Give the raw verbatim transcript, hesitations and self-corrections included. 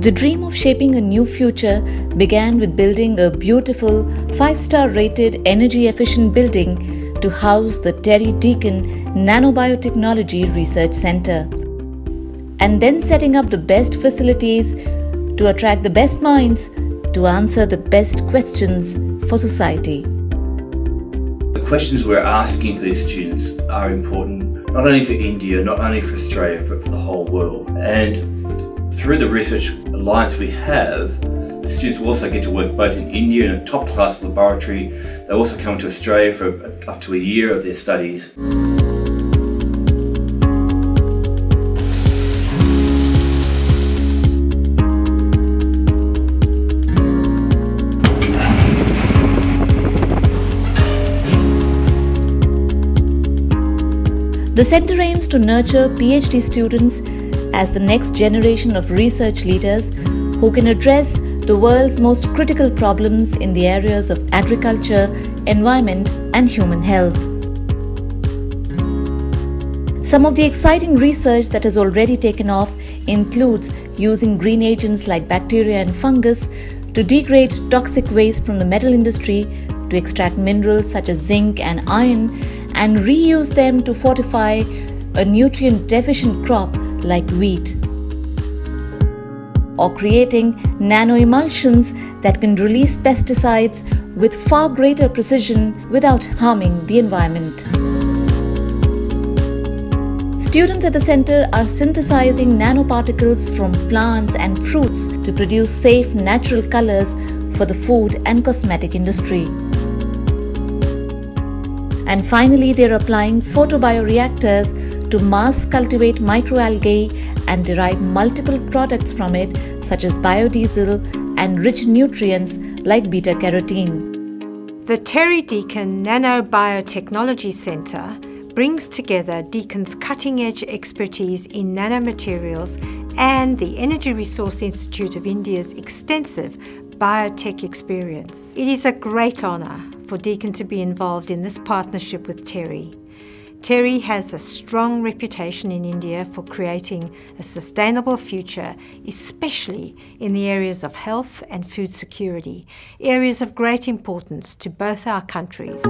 The dream of shaping a new future began with building a beautiful five-star rated energy-efficient building to house the TERI-Deakin Nanobiotechnology Research Centre, and then setting up the best facilities to attract the best minds to answer the best questions for society. The questions we're asking for these students are important, not only for India, not only for Australia, but for the whole world. And through the research alliance we have, the students will also get to work both in India in a top-class laboratory. They'll also come to Australia for up to a year of their studies. The centre aims to nurture PhD students as the next generation of research leaders who can address the world's most critical problems in the areas of agriculture, environment and human health. Some of the exciting research that has already taken off includes using green agents like bacteria and fungus to degrade toxic waste from the metal industry to extract minerals such as zinc and iron, and reuse them to fortify a nutrient-deficient crop like wheat, or creating nano-emulsions that can release pesticides with far greater precision without harming the environment. Students at the centre are synthesizing nanoparticles from plants and fruits to produce safe natural colors for the food and cosmetic industry. And finally, they're applying photobioreactors to mass cultivate microalgae and derive multiple products from it, such as biodiesel and rich nutrients like beta-carotene. The TERI-Deakin Nanobiotechnology Centre brings together Deakin's cutting-edge expertise in nanomaterials and the Energy Resource Institute of India's extensive biotech experience. It is a great honour for Deakin to be involved in this partnership with TERI. TERI has a strong reputation in India for creating a sustainable future, especially in the areas of health and food security, areas of great importance to both our countries.